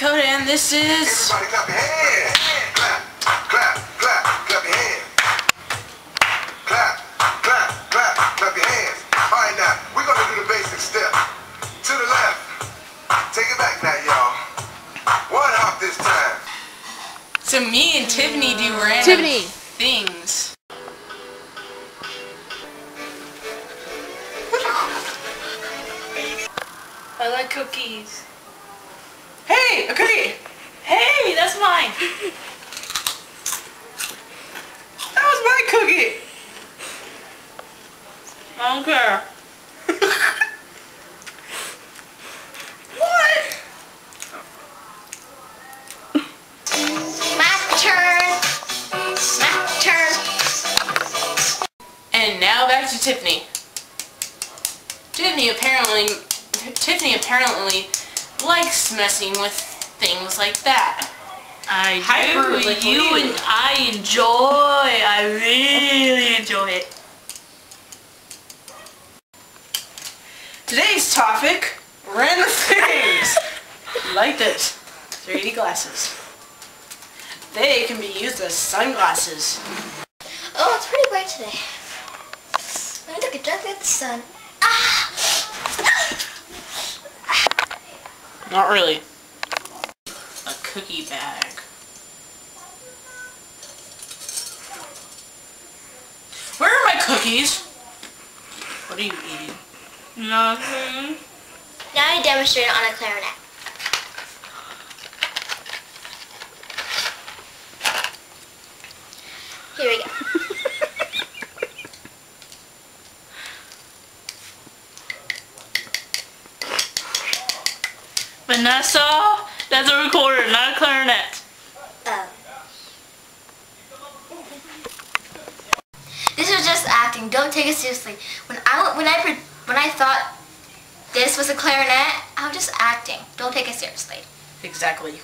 Dakota, and this is... Everybody clap your hands. Clap, clap, clap, clap your hands. Clap, clap, clap, clap your hands. All right, now, we're going to do the basic step. To the left. Take it back now, y'all. One hop this time. So me and Tiffany do random things. I like cookies. Hey, okay. Hey, that's mine. That was my cookie. I don't care. What? My turn. My turn. And now back to Tiffany. Tiffany apparently likes messing with things like that. I do. Like you and I enjoy. I really enjoy it. Today's topic: random things like this. 3D glasses. They can be used as sunglasses. Oh, it's pretty bright today. Let me look directly at the sun. Ah! Not really. A cookie bag. Where are my cookies? What are you eating? Nothing. Now I demonstrate it on a clarinet. Here we go. Vanessa, that's a recorder, not a clarinet. This was just acting. Don't take it seriously. When I thought this was a clarinet, I was just acting. Don't take it seriously. Exactly.